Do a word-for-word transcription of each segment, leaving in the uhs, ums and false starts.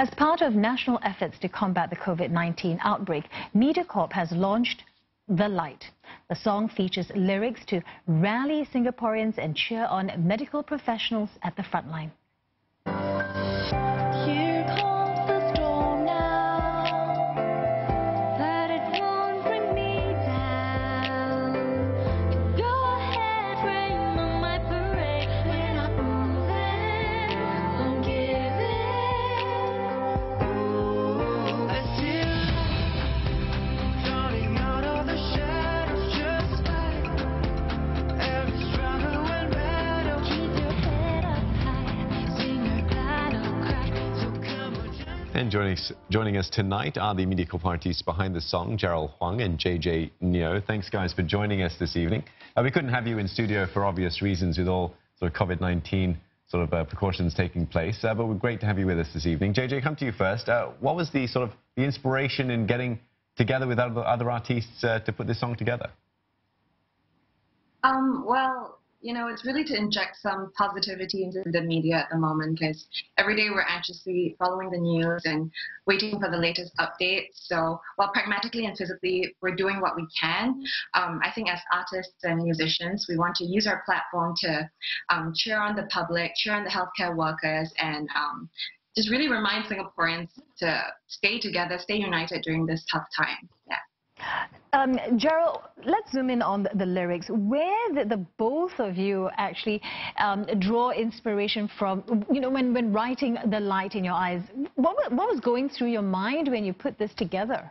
As part of national efforts to combat the COVID nineteen outbreak, Mediacorp has launched The Light. The song features lyrics to rally Singaporeans and cheer on medical professionals at the front line. And joining us, joining us tonight are the Mediacorp artists behind the song, Jarrell Huang and J J Neo. Thanks, guys, for joining us this evening. Uh, we couldn't have you in studio for obvious reasons with all sort of COVID nineteen sort of uh, precautions taking place, uh, but we're great to have you with us this evening. J J, come to you first. Uh, what was the sort of the inspiration in getting together with other, other artists uh, to put this song together? Um, well... You know, it's really to inject some positivity into the media at the moment, because every day we're anxiously following the news and waiting for the latest updates. So while pragmatically and physically we're doing what we can, um, I think as artists and musicians, we want to use our platform to um, cheer on the public, cheer on the healthcare workers, and um, just really remind Singaporeans to stay together, stay united during this tough time. Yeah. Um, Jarrell, let's zoom in on the, the lyrics. Where did the both of you actually um, draw inspiration from? You know, when, when writing The Light in Your Eyes, what, what was going through your mind when you put this together?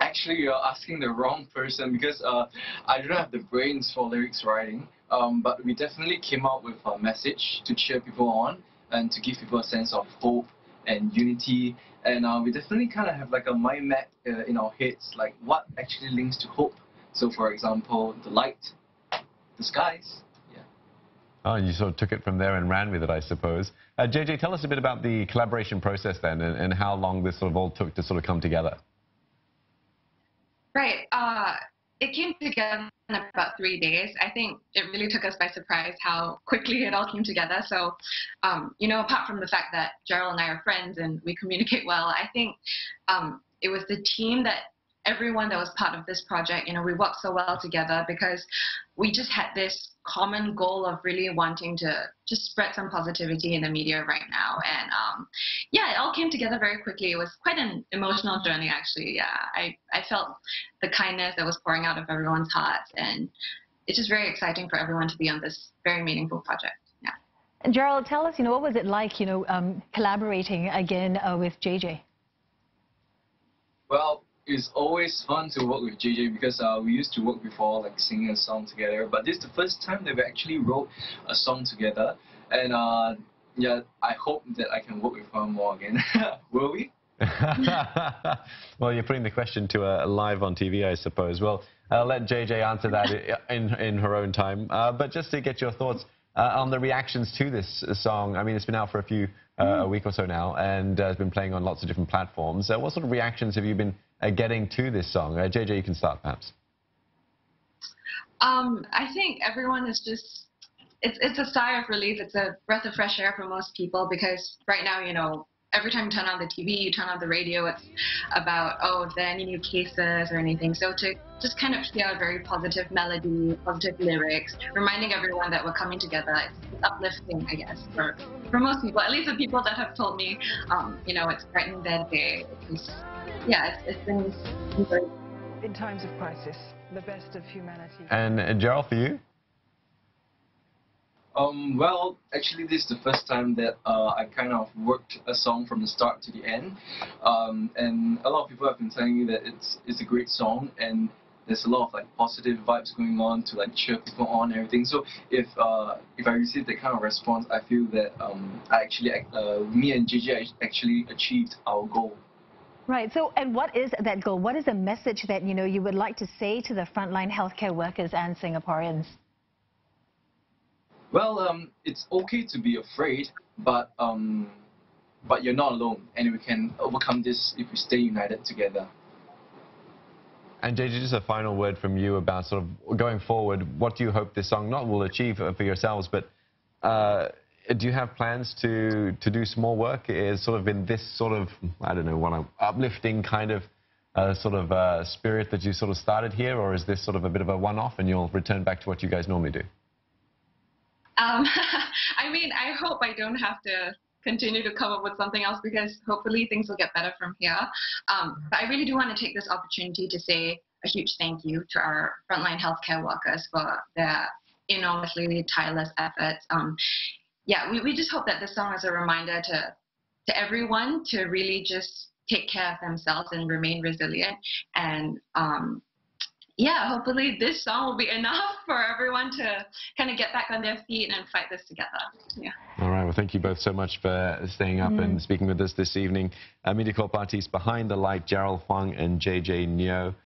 Actually, you're asking the wrong person, because uh, I don't have the brains for lyrics writing, um, but we definitely came up with a message to cheer people on and to give people a sense of hope and unity, and uh, we definitely kind of have like a mind map uh, in our heads, like what actually links to hope. So for example, the light, the skies. Yeah. Oh, and you sort of took it from there and ran with it, I suppose. Uh, J J, tell us a bit about the collaboration process then, and, and how long this sort of all took to sort of come together. Right. Uh... It came together in about three days. I think it really took us by surprise how quickly it all came together. So, um, you know, apart from the fact that Jarrell and I are friends and we communicate well, I think um, it was the team that everyone that was part of this project, you know, we worked so well together because we just had this common goal of really wanting to just spread some positivity in the media right now. And um, yeah, it all came together very quickly. It was quite an emotional journey, actually. Yeah, I, I felt the kindness that was pouring out of everyone's hearts, and it's just very exciting for everyone to be on this very meaningful project. Yeah. And Jarrell, tell us, you know, what was it like, you know, um, collaborating again uh, with J J? Well, it's always fun to work with J J because uh, we used to work before, like singing a song together, but this is the first time that we actually wrote a song together, and uh, yeah, I hope that I can work with her more again. Will we? Well, you're putting the question to uh, live on T V, I suppose. Well, I'll let J J answer that in, in her own time, uh, but just to get your thoughts uh, on the reactions to this song. I mean, it's been out for a few uh, a week or so now, and uh, it's been playing on lots of different platforms. Uh, what sort of reactions have you been getting to this song? Uh, J J, you can start perhaps. Um, I think everyone is just, it's, it's a sigh of relief. It's a breath of fresh air for most people, because right now, you know, every time you turn on the T V, you turn on the radio, it's about, oh, is there any new cases or anything. So to just kind of hear a very positive melody, positive lyrics, reminding everyone that we're coming together, it's uplifting, I guess, for, for most people, at least the people that have told me, um, you know, it's brightened their day. It's, yeah, it's, it's been great. In times of crisis, the best of humanity. And uh, Jarrell, for you? Um, well, actually, this is the first time that uh, I kind of worked a song from the start to the end, um, and a lot of people have been telling me that it's it's a great song, and there's a lot of like positive vibes going on to like cheer people on and everything. So if uh, if I receive that kind of response, I feel that um, I actually uh, me and J J actually achieved our goal. Right. So, and what is that goal? What is the message that you know you would like to say to the frontline healthcare workers and Singaporeans? Well, um, it's okay to be afraid, but um, but you're not alone, and we can overcome this if we stay united together. And J J, just a final word from you about sort of going forward. What do you hope this song not will achieve for yourselves, but uh, Do you have plans to to do some more work? It's sort of in this sort of, I don't know, what I'm uplifting kind of uh, sort of uh, spirit that you sort of started here, or is this sort of a bit of a one-off and you'll return back to what you guys normally do? Um, I mean, I hope I don't have to continue to come up with something else, because hopefully things will get better from here. Um, but I really do want to take this opportunity to say a huge thank you to our frontline healthcare workers for their enormously tireless efforts. Um, Yeah, we, we just hope that this song is a reminder to, to everyone to really just take care of themselves and remain resilient. And um, yeah, hopefully this song will be enough for everyone to kind of get back on their feet and fight this together. Yeah. All right, well, thank you both so much for staying up mm. and speaking with us this evening. Uh, Mediacorp artists Behind the Light, Jarrell Huang and J J Neo.